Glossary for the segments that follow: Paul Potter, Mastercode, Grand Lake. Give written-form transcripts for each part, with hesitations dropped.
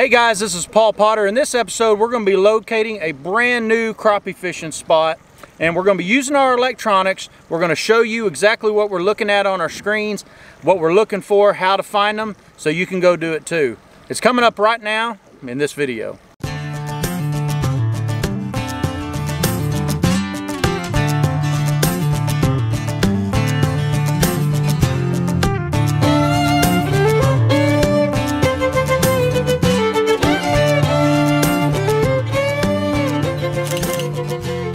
Hey guys, this is Paul Potter. In this episode, we're going to be locating a brand new crappie fishing spot, and we're going to be using our electronics. We're going to show you exactly what we're looking at on our screens, what we're looking for, how to find them, so you can go do it too. It's coming up right now in this video.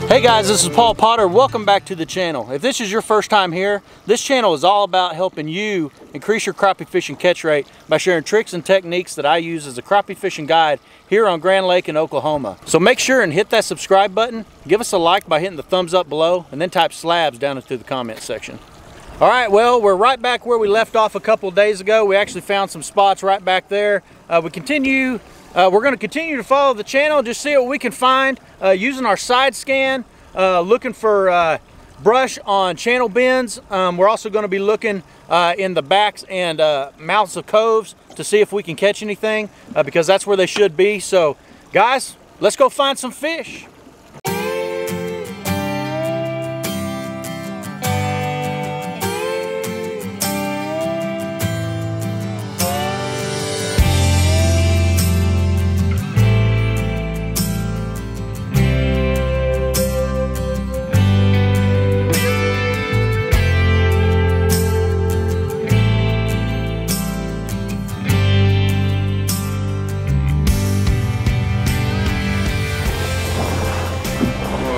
Hey guys, this is Paul Potter. Welcome back to the channel. If this is your first time here, this channel is all about helping you increase your crappie fishing catch rate by sharing tricks and techniques that I use as a crappie fishing guide here on Grand Lake in Oklahoma. So make sure and hit that subscribe button, give us a like by hitting the thumbs up below, and then type slabs down into the comment section. All right, well, we're right back where we left off a couple of days ago. We actually found some spots right back there. We're going to continue to follow the channel, just see what we can find using our side scan, looking for brush on channel bends. We're also going to be looking in the backs and mouths of coves to see if we can catch anything because that's where they should be. So guys, let's go find some fish.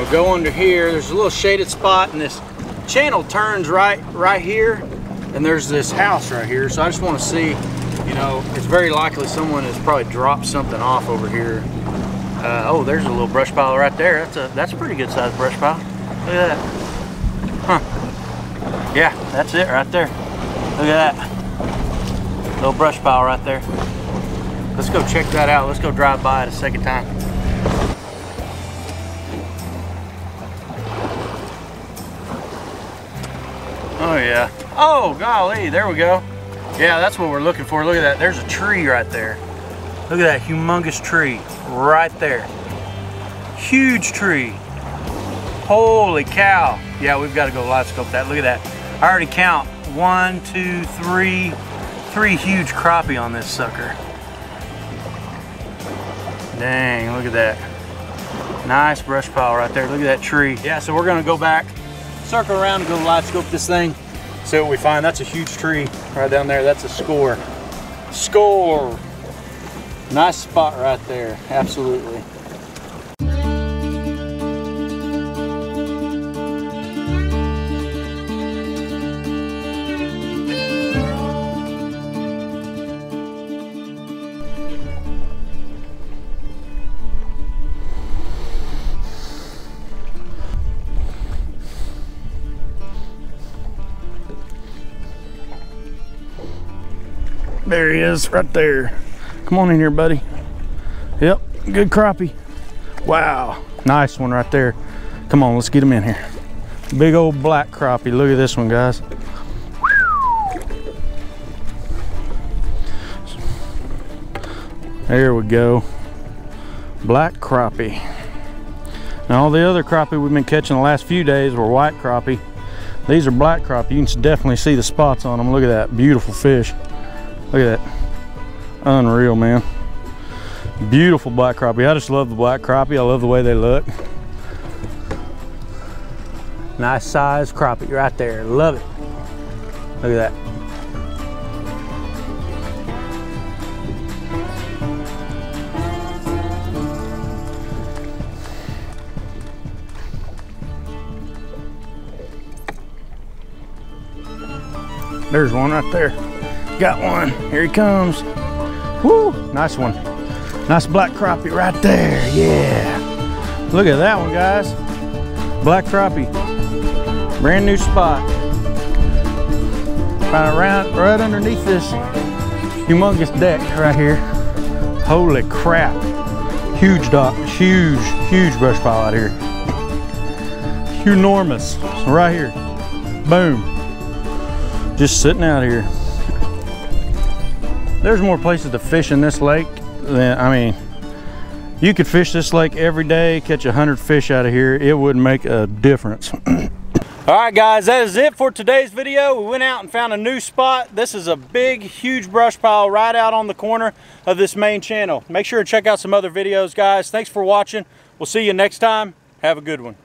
Go under here. There's a little shaded spot, and this channel turns right here, and there's this house right here. So I just want to see, you know, it's very likely someone has probably dropped something off over here. Oh, there's a little brush pile right there. That's a pretty good sized brush pile. Look at that. Huh? Yeah, that's it right there. Look at that little brush pile right there. Let's go check that out. Let's go drive by it a second time. Oh yeah. Oh golly, there we go. Yeah, that's what we're looking for. Look at that. There's a tree right there. Look at that humongous tree right there. Huge tree. Holy cow. Yeah, we've got to go live scope that. Look at that. I already count 1, 2, 3, three huge crappie on this sucker. Dang, look at that. Nice brush pile right there. Look at that tree. Yeah, so we're going to go back, circle around, and go live scope this thing, see what we find. That's a huge tree right down there. That's a score. Nice spot right there, absolutely. There he is, right there. Come on in here, buddy. Yep, good crappie. Wow, nice one right there. Come on, let's get him in here. Big old black crappie. Look at this one, guys. There we go. Black crappie. Now, all the other crappie we've been catching the last few days were white crappie. These are black crappie. You can definitely see the spots on them. Look at that beautiful fish. Look at that, unreal, man. Beautiful black crappie. I just love the black crappie. I love the way they look. Nice size crappie right there, love it. Look at that. There's one right there. Got one. Here he comes. Woo! Nice one. Nice black crappie right there. Yeah. Look at that one, guys. Black crappie. Brand new spot. Right underneath this humongous deck right here. Holy crap. Huge dock. Huge brush pile out here. Enormous. Right here. Boom. Just sitting out here. There's more places to fish in this lake then, I mean, you could fish this lake every day, catch 100 fish out of here, it wouldn't make a difference. Alright guys, that is it for today's video. We went out and found a new spot. This is a big, huge brush pile right out on the corner of this main channel. Make sure to check out some other videos, guys. Thanks for watching. We'll see you next time. Have a good one.